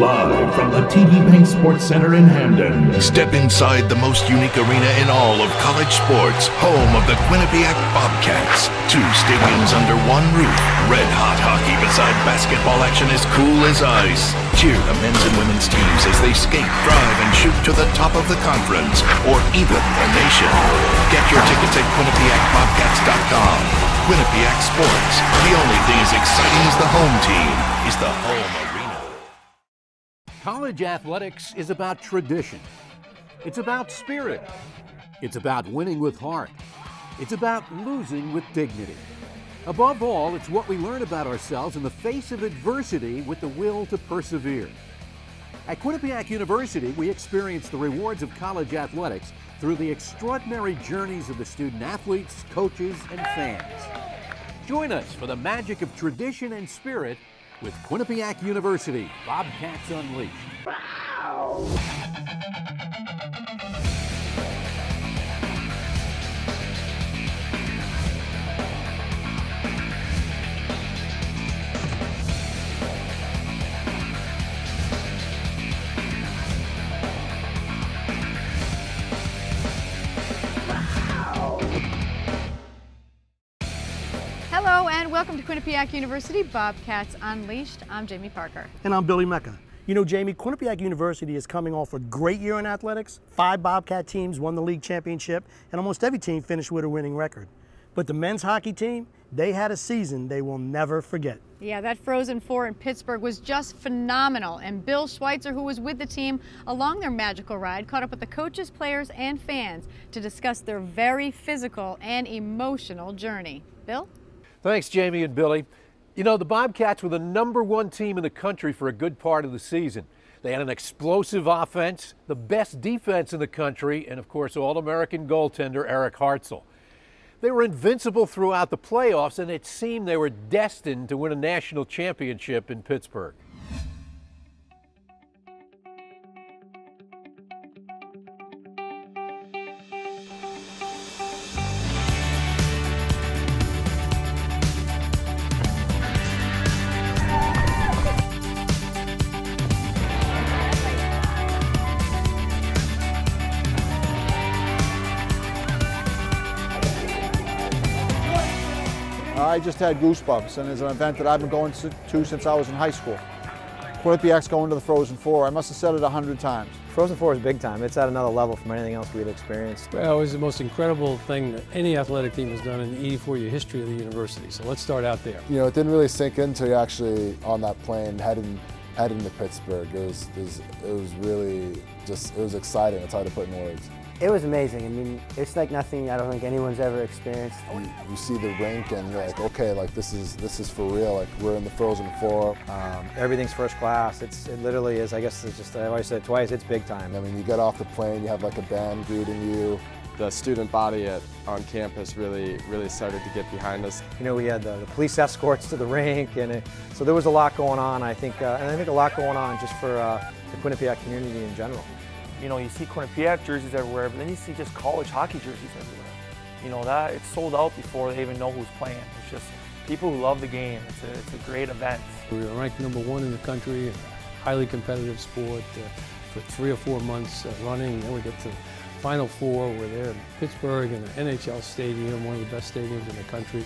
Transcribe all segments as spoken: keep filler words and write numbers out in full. Live from the T D Bank Sports Center in Hamden. Step inside the most unique arena in all of college sports, home of the Quinnipiac Bobcats. Two stadiums under one roof. Red-hot hockey beside basketball action as cool as ice. Cheer the men's and women's teams as they skate, drive, and shoot to the top of the conference, or even the nation. Get your tickets at Quinnipiac Bobcats dot com. Quinnipiac Sports. The only thing as exciting as the home team is the home arena. College athletics is about tradition. It's about spirit. It's about winning with heart. It's about losing with dignity. Above all, it's what we learn about ourselves in the face of adversity with the will to persevere. At Quinnipiac University, we experience the rewards of college athletics through the extraordinary journeys of the student athletes, coaches, and fans. Join us for the magic of tradition and spirit with Quinnipiac University, Bobcats Unleashed. Wow. Welcome to Quinnipiac University, Bobcats Unleashed. I'm Jamie Parker. And I'm Billy Mecca. You know, Jamie, Quinnipiac University is coming off a great year in athletics. Five Bobcat teams won the league championship, and almost every team finished with a winning record. But the men's hockey team, they had a season they will never forget. Yeah, that Frozen Four in Pittsburgh was just phenomenal. And Bill Schweitzer, who was with the team along their magical ride, caught up with the coaches, players, and fans to discuss their very physical and emotional journey. Bill? Thanks, Jamie and Billy. You know, the Bobcats were the number one team in the country for a good part of the season. They had an explosive offense, the best defense in the country, and of course, All-American goaltender Eric Hartzell. They were invincible throughout the playoffs, and it seemed they were destined to win a national championship in Pittsburgh. I just had goosebumps, and it's an event that I've been going to since I was in high school. Quinnipiac's going to the Frozen Four. I must have said it a hundred times. Frozen Four is big time. It's at another level from anything else we'd experienced. Well, it was the most incredible thing that any athletic team has done in the eighty-four year history of the university. So let's start out there. You know, it didn't really sink in until you're actually on that plane heading heading to Pittsburgh. It was, it was, it was really just, it was exciting. It's hard to put in words. It was amazing. I mean, it's like nothing I don't think anyone's ever experienced. You, you see the rink and you're like, okay, like this is this is for real. Like we're in the Frozen Four. Um, everything's first class. It's it literally is. I guess it's just I always said it twice. It's big time. I mean, you get off the plane, you have like a band greeting you. The student body at on campus really really started to get behind us. You know, we had the, the police escorts to the rink, and it, so there was a lot going on. I think, uh, and I think a lot going on just for uh, the Quinnipiac community in general. You know, you see Quinnipiac jerseys everywhere, but then you see just college hockey jerseys everywhere. You know, that it's sold out before they even know who's playing. It's just people who love the game. It's a, it's a great event. We were ranked number one in the country, a highly competitive sport uh, for three or four months uh, running. Then we get to the Final Four. We're there in Pittsburgh in an N H L stadium, one of the best stadiums in the country.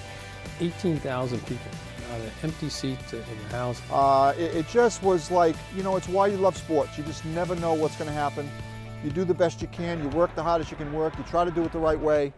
eighteen thousand people. Out of an empty seat in the house. Uh, it, it just was like, you know, it's why you love sports. You just never know what's going to happen. You do the best you can. You work the hardest you can work. You try to do it the right way.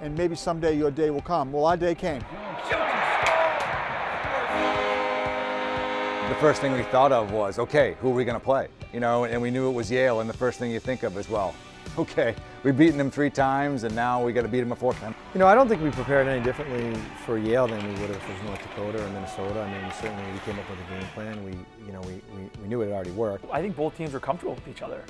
And maybe someday your day will come. Well, our day came. The first thing we thought of was, okay, who are we going to play? You know, and we knew it was Yale. And the first thing you think of is, well, okay, we've beaten them three times, and now we got to beat them a fourth time. You know, I don't think we prepared any differently for Yale than we would have for North Dakota or Minnesota. I mean, we certainly we came up with a game plan. We, you know, we, we, we knew it had already worked. I think both teams were comfortable with each other.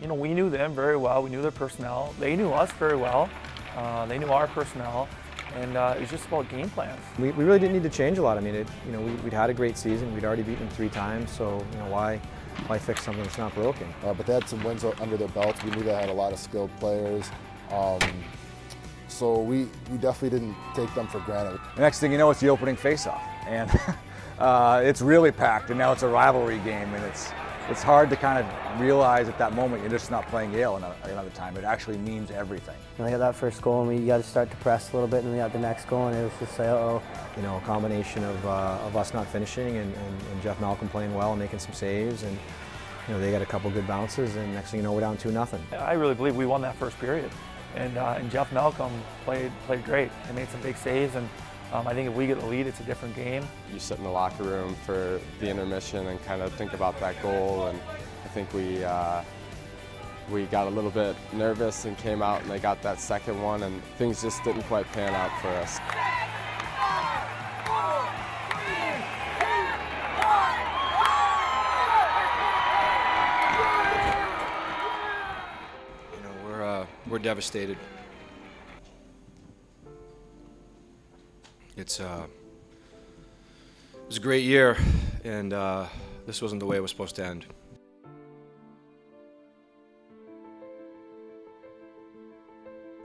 You know, we knew them very well. We knew their personnel. They knew us very well. Uh, they knew our personnel. And uh, it was just about game plans. We, we really didn't need to change a lot. I mean, it, you know, we, we'd had a great season. We'd already beaten them three times, so you know, why? Why fix something that's not broken? Uh, but they had some wins under their belts. We knew they had a lot of skilled players. Um, so we, we definitely didn't take them for granted. The next thing you know, it's the opening face-off. And uh, it's really packed, and now it's a rivalry game, and it's it's hard to kind of realize at that moment you're just not playing Yale another, another time. It actually means everything. When I got that first goal, and we got to start to press a little bit, and we got the next goal, and it was just like, uh-oh. You know, a combination of, uh, of us not finishing and, and, and Jeff Malcolm playing well and making some saves, and you know, they got a couple good bounces, and next thing you know, we're down two nothing. I really believe we won that first period, and, uh, and Jeff Malcolm played played great. He made some big saves, and Um, I think if we get the lead, it's a different game. You sit in the locker room for the intermission and kind of think about that goal, and I think we uh, we got a little bit nervous and came out and they got that second one, and things just didn't quite pan out for us. You know, we're uh, we're devastated. It's uh, it was a great year, and uh, this wasn't the way it was supposed to end.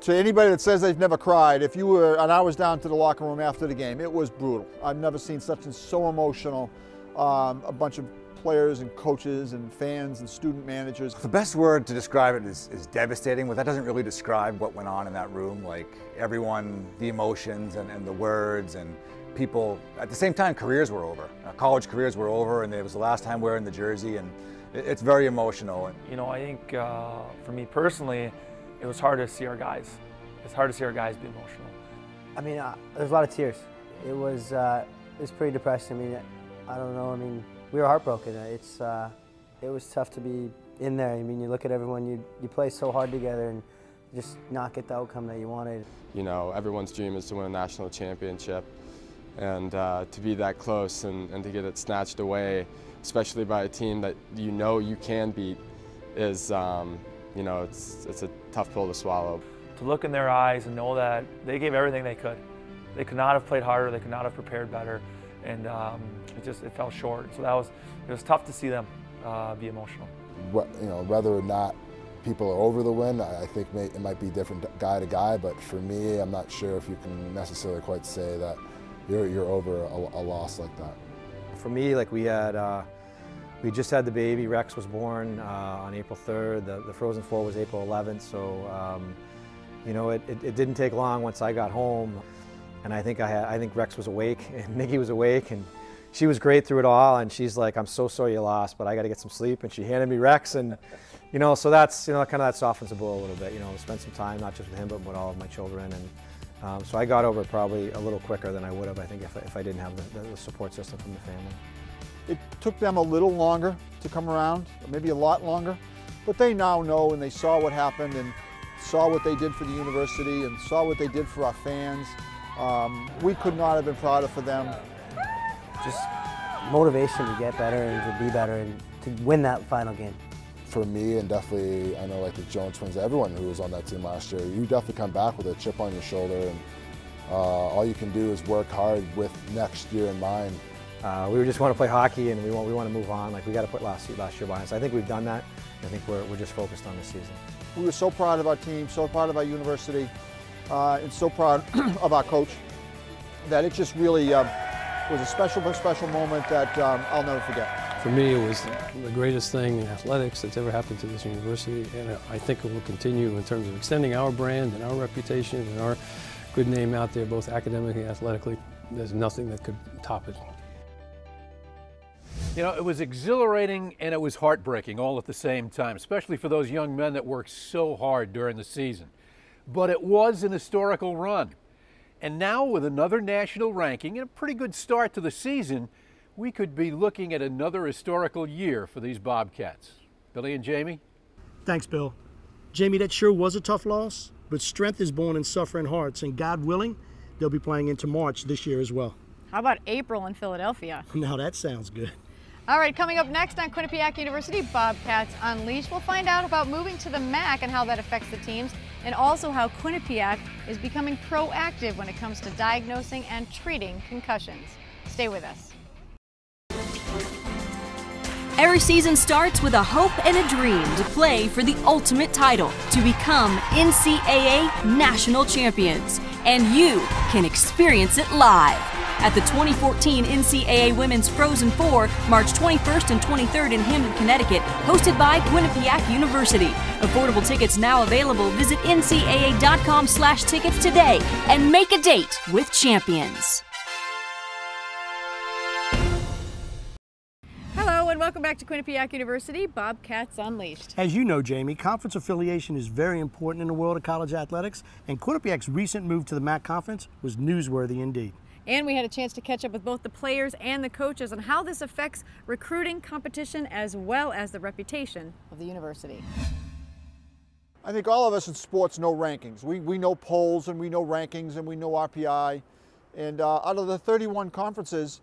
To anybody that says they've never cried, if you were, and I was down to the locker room after the game, it was brutal. I've never seen such and so emotional, um, a bunch of players and coaches and fans and student managers. The best word to describe it is, is devastating, but that doesn't really describe what went on in that room. Like everyone, the emotions and, and the words and people. At the same time, careers were over. Uh, college careers were over, and it was the last time wearing the jersey, and it, it's very emotional. You know, I think uh, for me personally, it was hard to see our guys. It's hard to see our guys be emotional. I mean, uh, there's a lot of tears. It was, uh, it was pretty depressing. I mean, I don't know, I mean, we were heartbroken. It's uh, it was tough to be in there. I mean, you look at everyone, you, you play so hard together and just not get the outcome that you wanted. You know, everyone's dream is to win a national championship, and uh, to be that close and, and to get it snatched away, especially by a team that you know you can beat, is, um, you know, it's, it's a tough pill to swallow. To look in their eyes and know that they gave everything they could. They could not have played harder, they could not have prepared better. And um, it just it fell short. So that was it was tough to see them uh, be emotional. What, you know, whether or not people are over the win, I think may, it might be different guy to guy. But for me, I'm not sure if you can necessarily quite say that you're you're over a, a loss like that. For me, like we had uh, we just had the baby. Rex was born uh, on April third. The, the Frozen Four was April eleventh. So um, you know, it, it it didn't take long once I got home. And I think I, had, I think Rex was awake, and Nikki was awake, and she was great through it all. And she's like, "I'm so sorry you lost, but I got to get some sleep." And she handed me Rex, and you know, so that's you know, kind of that softens the blow a little bit. You know, spend some time not just with him, but with all of my children. And um, so I got over it probably a little quicker than I would have, I think, if, if I didn't have the, the support system from the family. It took them a little longer to come around, maybe a lot longer, but they now know, and they saw what happened, and saw what they did for the university, and saw what they did for our fans. Um, we could not have been prouder for them. Just motivation to get better and to be better and to win that final game. For me, and definitely, I know like the Jones twins, everyone who was on that team last year, you definitely come back with a chip on your shoulder, and uh, all you can do is work hard with next year in mind. Uh, we just want to play hockey, and we want we want to move on. Like we got to put last year last year behind us. I think we've done that. I think we're we're just focused on this season. We were so proud of our team, so proud of our university. Uh, and so proud of our coach that it just really uh, was a special, special moment that um, I'll never forget. For me, it was the greatest thing in athletics that's ever happened to this university, and I think it will continue in terms of extending our brand and our reputation and our good name out there, both academically and athletically. There's nothing that could top it. You know, it was exhilarating and it was heartbreaking all at the same time, especially for those young men that worked so hard during the season. But it was an historical run. And now with another national ranking and a pretty good start to the season, we could be looking at another historical year for these Bobcats. Billy and Jamie? Thanks, Bill. Jamie, that sure was a tough loss, but strength is born in suffering hearts, and God willing, they'll be playing into March this year as well. How about April in Philadelphia? Now that sounds good. All right, coming up next on Quinnipiac University Bobcats Unleashed, we'll find out about moving to the M A A C and how that affects the teams, and also how Quinnipiac is becoming proactive when it comes to diagnosing and treating concussions. Stay with us. Every season starts with a hope and a dream to play for the ultimate title, to become N C A A national champions, and you can experience it live. at the twenty fourteen N C double A Women's Frozen Four, March twenty-first and twenty-third in Hamden, Connecticut, hosted by Quinnipiac University. Affordable tickets now available. Visit N C double A dot com slash tickets today and make a date with champions. Welcome back to Quinnipiac University, Bobcats Unleashed. As you know, Jamie, conference affiliation is very important in the world of college athletics, and Quinnipiac's recent move to the M A A C conference was newsworthy indeed. And we had a chance to catch up with both the players and the coaches on how this affects recruiting, competition, as well as the reputation of the university. I think all of us in sports know rankings. We, we know polls, and we know rankings, and we know R P I. And uh, out of the thirty-one conferences,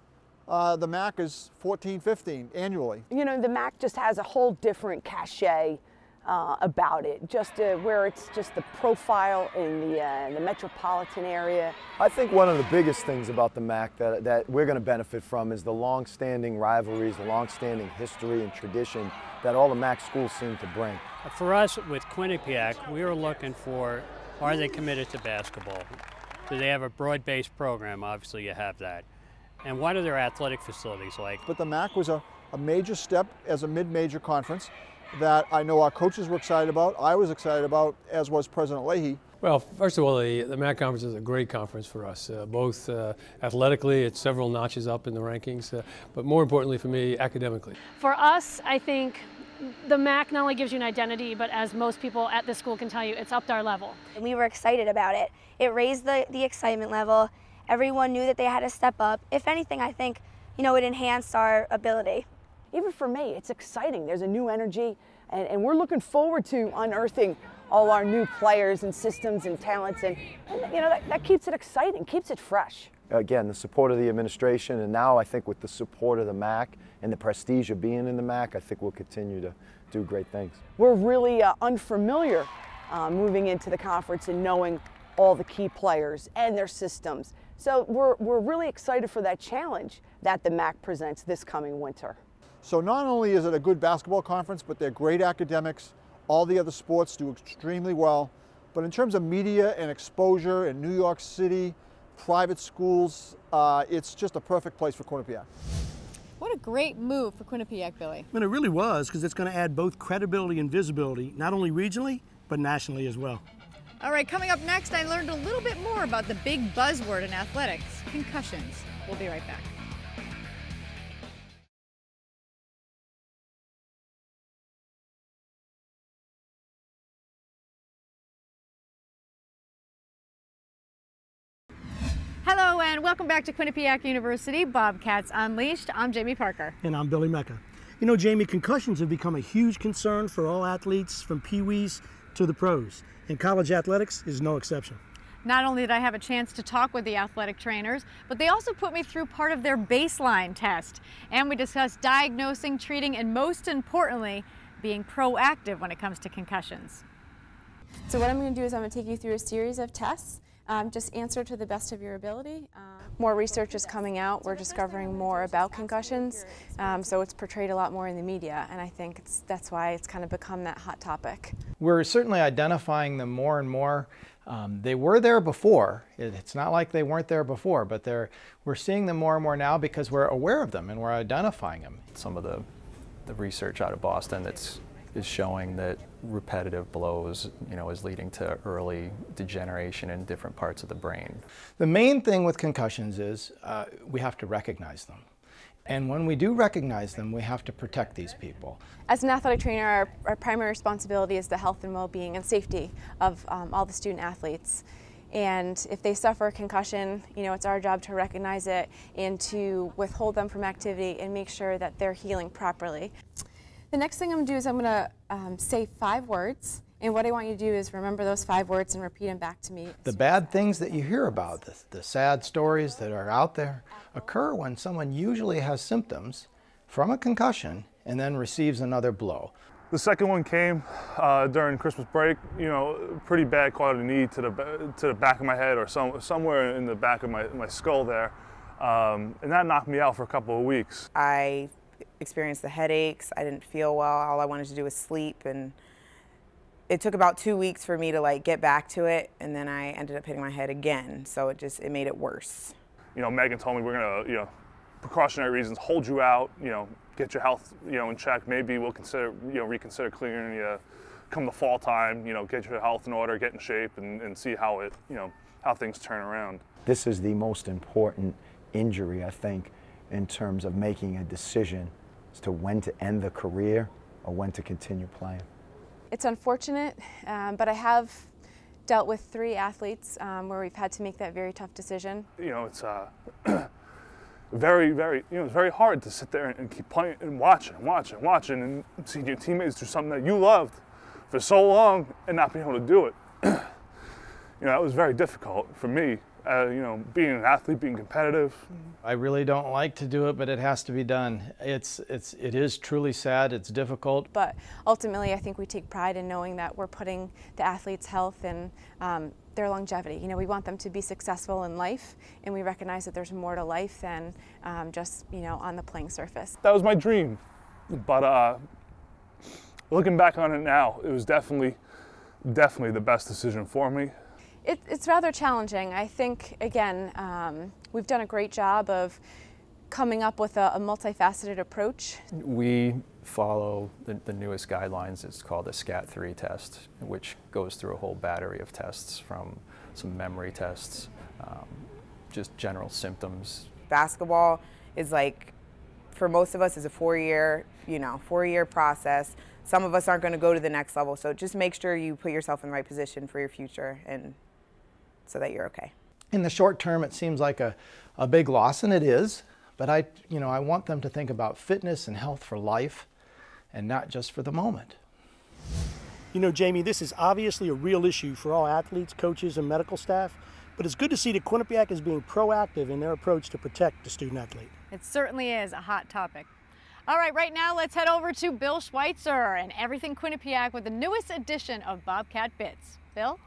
Uh, the M A A C is fourteen, fifteen annually. You know, the M A A C just has a whole different cachet uh, about it, just uh, where it's just the profile in the, uh, in the metropolitan area. I think one of the biggest things about the M A A C that, that we're going to benefit from is the long-standing rivalries, the long-standing history and tradition that all the M A A C schools seem to bring. For us, with Quinnipiac, we are looking for, are they committed to basketball? Do they have a broad-based program? Obviously, you have that. And what are their athletic facilities like? But the M A A C was a, a major step as a mid-major conference that I know our coaches were excited about, I was excited about, as was President Leahy. Well, first of all, the, the M A A C conference is a great conference for us, uh, both uh, athletically, it's several notches up in the rankings, uh, but more importantly for me, academically. For us, I think the M A A C not only gives you an identity, but as most people at this school can tell you, it's upped our level. We were excited about it. It raised the, the excitement level. Everyone knew that they had to step up. If anything, I think, you know, it enhanced our ability. Even for me, it's exciting. There's a new energy, and, and we're looking forward to unearthing all our new players and systems and talents, and, and you know, that, that keeps it exciting, keeps it fresh. Again, the support of the administration, and now I think with the support of the M A A C and the prestige of being in the M A A C, I think we'll continue to do great things. We're really uh, unfamiliar uh, moving into the conference and knowing all the key players and their systems. So we're, we're really excited for that challenge that the M A A C presents this coming winter. So not only is it a good basketball conference, but they're great academics. All the other sports do extremely well. But in terms of media and exposure in New York City, private schools, uh, it's just a perfect place for Quinnipiac. What a great move for Quinnipiac, Billy. I mean, it really was, because it's going to add both credibility and visibility, not only regionally, but nationally as well. All right, coming up next, I learned a little bit more about the big buzzword in athletics, concussions. We'll be right back. Hello, and welcome back to Quinnipiac University, Bobcats Unleashed. I'm Jamie Parker. And I'm Billy Mecca. You know, Jamie, concussions have become a huge concern for all athletes, from peewees to the pros, and college athletics is no exception. Not only did I have a chance to talk with the athletic trainers, but they also put me through part of their baseline test, and we discussed diagnosing, treating, and most importantly, being proactive when it comes to concussions. So what I'm going to do is I'm going to take you through a series of tests. Um, just answer to the best of your ability. Um, more research is coming out. We're discovering more about concussions, um, so it's portrayed a lot more in the media, and I think it's, that's why it's kind of become that hot topic. We're certainly identifying them more and more. Um, they were there before. It, it's not like they weren't there before, but they're, we're seeing them more and more now because we're aware of them and we're identifying them. Some of the, the research out of Boston that's is showing that repetitive blows, you know, is leading to early degeneration in different parts of the brain. The main thing with concussions is uh, we have to recognize them. And when we do recognize them, we have to protect these people. As an athletic trainer, our, our primary responsibility is the health and well-being and safety of um, all the student athletes. And if they suffer a concussion, you know, it's our job to recognize it and to withhold them from activity and make sure that they're healing properly. The next thing I'm going to do is I'm going to um, say five words, and what I want you to do is remember those five words and repeat them back to me. The bad things that you hear about, the, the sad stories that are out there, occur when someone usually has symptoms from a concussion and then receives another blow. The second one came uh, during Christmas break. You know, pretty bad, caught a knee to the, to the back of my head or some, somewhere in the back of my, my skull there, um, and that knocked me out for a couple of weeks. I experienced the headaches. I didn't feel well. All I wanted to do was sleep, and it took about two weeks for me to like get back to it, and then I ended up hitting my head again, so it just it made it worse. you know, Megan told me we're gonna, you know, precautionary reasons, hold you out, you know, get your health, you know, in check. Maybe we'll consider, you know, reconsider clearing you come the fall time, you know, get your health in order, get in shape, and, and see how it, you know, how things turn around. This is the most important injury, I think, in terms of making a decision as to when to end the career or when to continue playing. It's unfortunate, um, but I have dealt with three athletes um, where we've had to make that very tough decision. You know, it's uh, very, very, you know, it's very hard to sit there and keep playing and watching and watching and watching and seeing your teammates do something that you loved for so long and not being able to do it. You know, that was very difficult for me. Uh, you know, being an athlete, being competitive. I really don't like to do it, but it has to be done. It's, it's, it is truly sad, it's difficult. But ultimately, I think we take pride in knowing that we're putting the athlete's health and um, their longevity. You know, we want them to be successful in life, and we recognize that there's more to life than um, just, you know, on the playing surface. That was my dream, but uh, looking back on it now, it was definitely, definitely the best decision for me. It, it's rather challenging. I think, again, um, we've done a great job of coming up with a, a multifaceted approach. We follow the, the newest guidelines. It's called the SCAT three test, which goes through a whole battery of tests, from some memory tests, um, just general symptoms. Basketball is, like, for most of us, is a four-year, you know, four-year process. Some of us aren't going to go to the next level, so just make sure you put yourself in the right position for your future, and so that you're okay. In the short term, it seems like a, a big loss, and it is, but I, you know, I want them to think about fitness and health for life and not just for the moment. You know, Jamie, this is obviously a real issue for all athletes, coaches, and medical staff, but it's good to see that Quinnipiac is being proactive in their approach to protect the student athlete. It certainly is a hot topic. All right, right now let's head over to Bill Schweitzer and Everything Quinnipiac with the newest edition of Bobcat Bits. Bill?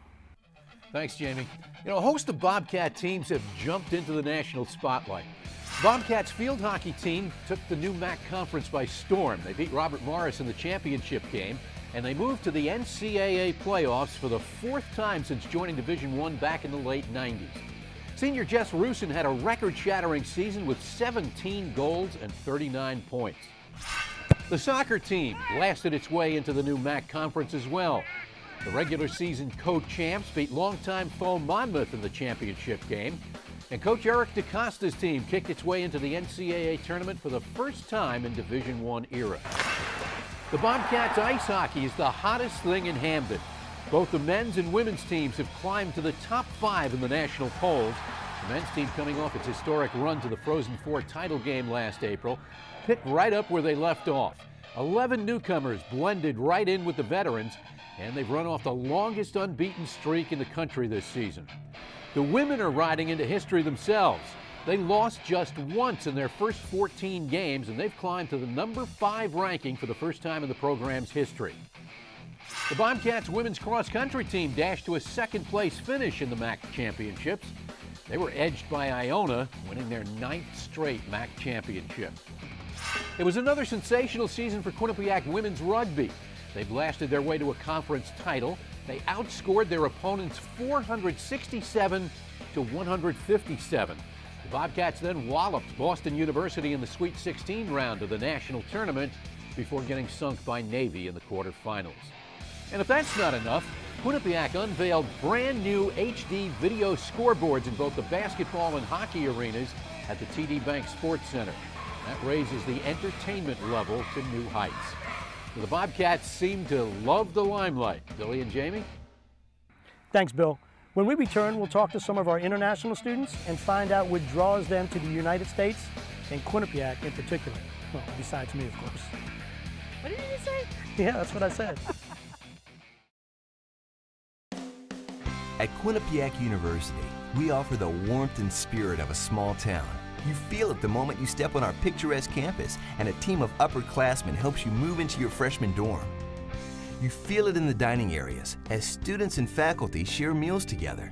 Thanks, Jamie. You know, a host of Bobcat teams have jumped into the national spotlight. Bobcats field hockey team took the new M A A C conference by storm. They beat Robert Morris in the championship game, and they moved to the N C double A playoffs for the fourth time since joining Division one back in the late nineties. Senior Jess Rusin had a record-shattering season with seventeen goals and thirty-nine points. The soccer team blasted its way into the new M A A C conference as well. The regular season co-champs beat longtime foe Monmouth in the championship game. And Coach Eric DaCosta's team kicked its way into the N C double A tournament for the first time in Division one era. The Bobcats ice hockey is the hottest thing in Hamden. Both the men's and women's teams have climbed to the top five in the national polls. The men's team, coming off its historic run to the Frozen Four title game last April, picked right up where they left off. Eleven newcomers blended right in with the veterans, and they've run off the longest unbeaten streak in the country this season. The women are riding into history themselves. They lost just once in their first fourteen games, and they've climbed to the number five ranking for the first time in the program's history. The Bobcats women's cross-country team dashed to a second-place finish in the M A A C championships. They were edged by Iona, winning their ninth straight M A A C championship. It was another sensational season for Quinnipiac women's rugby. They blasted their way to a conference title. They outscored their opponents four hundred sixty-seven to one hundred fifty-seven. The Bobcats then walloped Boston University in the Sweet sixteen round of the national tournament before getting sunk by Navy in the quarterfinals. And if that's not enough, Quinnipiac unveiled brand new H D video scoreboards in both the basketball and hockey arenas at the T D Bank Sports Center. That raises the entertainment level to new heights. The Bobcats seem to love the limelight. Billy and Jamie? Thanks, Bill. When we return, we'll talk to some of our international students and find out what draws them to the United States and Quinnipiac in particular. Well, besides me, of course. What did you say? Yeah, that's what I said. At Quinnipiac University, we offer the warmth and spirit of a small town. You feel it the moment you step on our picturesque campus, and a team of upperclassmen helps you move into your freshman dorm. You feel it in the dining areas as students and faculty share meals together.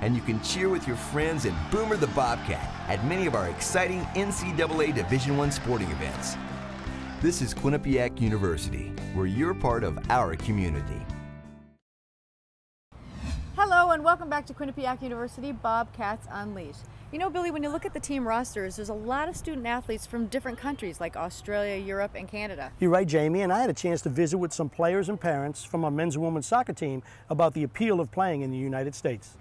And you can cheer with your friends and Boomer the Bobcat at many of our exciting N C double A Division one sporting events. This is Quinnipiac University, where you're part of our community. and welcome back to Quinnipiac University Bobcats Unleashed. You know, Billy, when you look at the team rosters, there's a lot of student athletes from different countries like Australia, Europe, and Canada. You're right, Jamie, and I had a chance to visit with some players and parents from our men's and women's soccer team about the appeal of playing in the United States.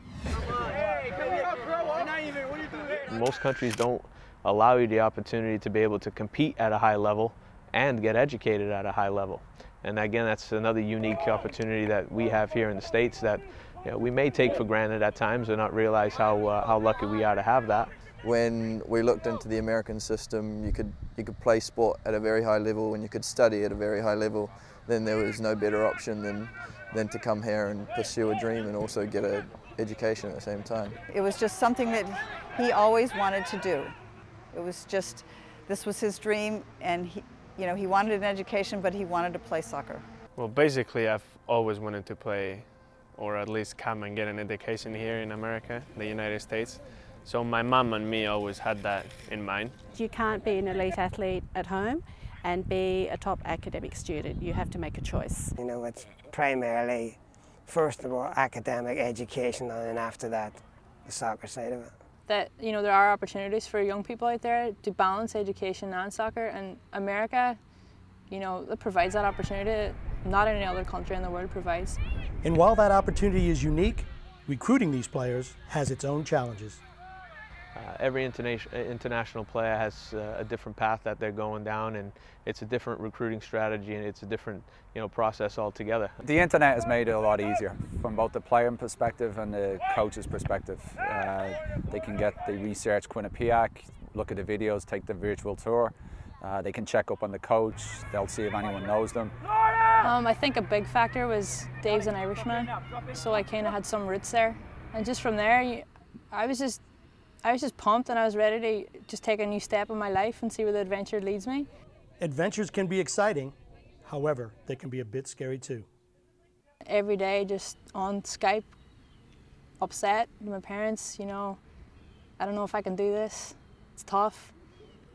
Most countries don't allow you the opportunity to be able to compete at a high level and get educated at a high level. And again, that's another unique opportunity that we have here in the States that you know, we may take for granted at times and not realize how, uh, how lucky we are to have that. When we looked into the American system, you could, you could play sport at a very high level and you could study at a very high level. Then there was no better option than, than to come here and pursue a dream and also get an education at the same time. It was just something that he always wanted to do. It was just, this was his dream, and he, you know, he wanted an education, but he wanted to play soccer. Well, basically, I've always wanted to play, or at least come and get an education here in America, the United States. So my mom and me always had that in mind. You can't be an elite athlete at home and be a top academic student. You have to make a choice. You know, it's primarily, first of all, academic education, and then after that, the soccer side of it. That, you know, there are opportunities for young people out there to balance education and soccer, and America, you know, it provides that opportunity that not any other country in the world provides. And while that opportunity is unique, recruiting these players has its own challenges. Uh, every interna- international player has uh, a different path that they're going down, and it's a different recruiting strategy, and it's a different, you know, process altogether. The internet has made it a lot easier from both the player perspective and the coach's perspective. Uh, they can get the research Quinnipiac, look at the videos, take the virtual tour. Uh, they can check up on the coach. They'll see if anyone knows them. Um, I think a big factor was Dave's an Irishman, so I kind of had some roots there. And just from there, I was just I was just pumped, and I was ready to just take a new step in my life and see where the adventure leads me. Adventures can be exciting. However, they can be a bit scary too. Every day just on Skype, upset with my parents, you know, I don't know if I can do this. It's tough.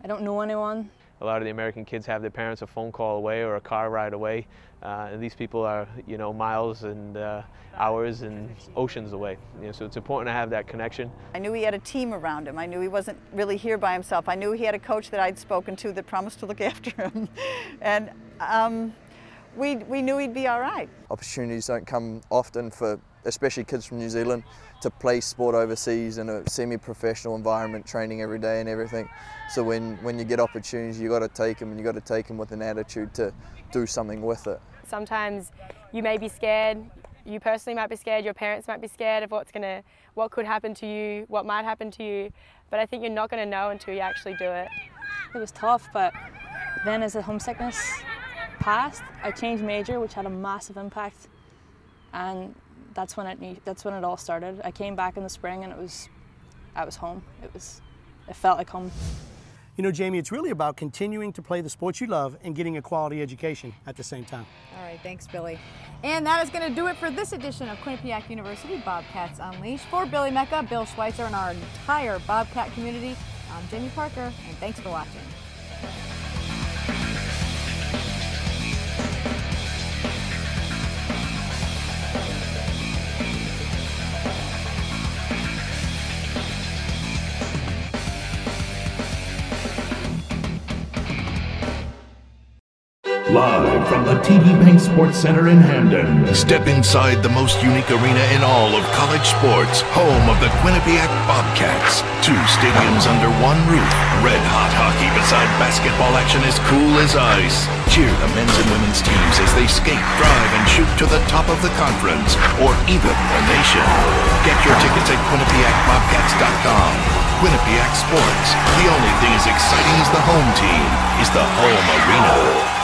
I don't know anyone. A lot of the American kids have their parents a phone call away or a car ride away. Uh, and these people are, you know, miles and uh, hours and oceans away. You know, so it's important to have that connection. I knew he had a team around him. I knew he wasn't really here by himself. I knew he had a coach that I'd spoken to that promised to look after him. and um, we, we knew he'd be all right. Opportunities don't come often for, especially kids from New Zealand, to play sport overseas in a semi-professional environment, training every day and everything. So when, when you get opportunities, you got to take them, and you got to take them with an attitude to do something with it. Sometimes you may be scared, you personally might be scared, your parents might be scared of what's gonna, what could happen to you, what might happen to you, but I think you're not gonna know until you actually do it. It was tough, but then as the homesickness passed, I changed major, which had a massive impact. And That's when it that's when it all started. I came back in the spring, and it was, I was home. It was, it felt like home. You know, Jamie, it's really about continuing to play the sports you love and getting a quality education at the same time. All right, thanks, Billy. And that is going to do it for this edition of Quinnipiac University Bobcats Unleashed. For Billy Mecca, Bill Schweitzer, and our entire Bobcat community, I'm Jamie Parker, and thanks for watching. Live from the T D Bank Sports Center in Hamden. Step inside the most unique arena in all of college sports, home of the Quinnipiac Bobcats. Two stadiums under one roof. Red-hot hockey beside basketball action as cool as ice. Cheer the men's and women's teams as they skate, drive, and shoot to the top of the conference, or even the nation. Get your tickets at Quinnipiac Bobcats dot com. Quinnipiac Sports. The only thing as exciting as the home team is the home arena.